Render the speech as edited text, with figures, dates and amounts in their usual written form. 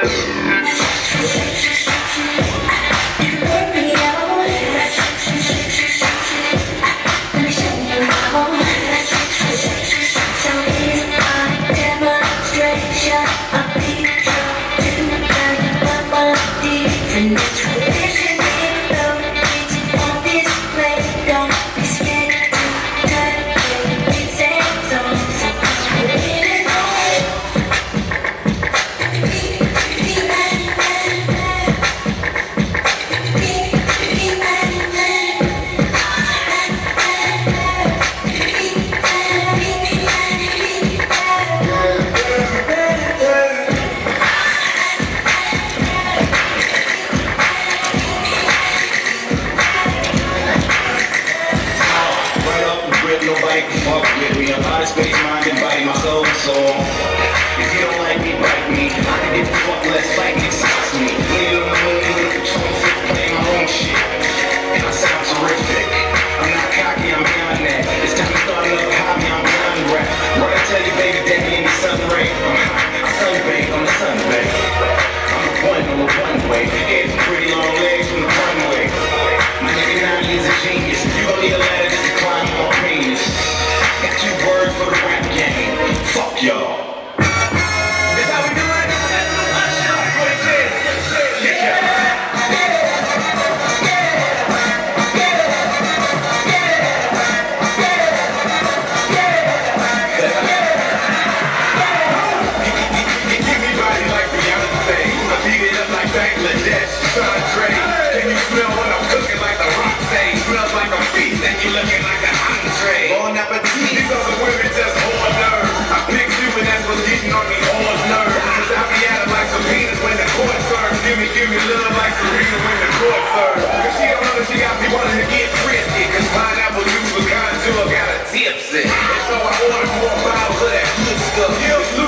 Nobody can fuck with me. I'm out of space, mind and body, my soul and soul. If you don't like me, bite me. I can give a fuck less, like it excites me. Later on, I'm in control, playing my own shit. And I sound terrific. I'm not cocky, I'm beyond that. It's time to start another hobby, I'm beyond rap. What I tell you, baby, that ain't the sun ray. I'm hot, I sunbathe on the sun, babe. I'm a one way. It's pretty long legs from the runway. My nigga now, he's a genius. You gon' need a ladder just to climb on. Got you word for the rap game. Fuck y'all. Give me love like Serena when the court serves. Cause she don't know that she got me wanting to get frisky. Cause pineapple juice with contour got a tipsy. And so I ordered 4 bottles of that good stuff.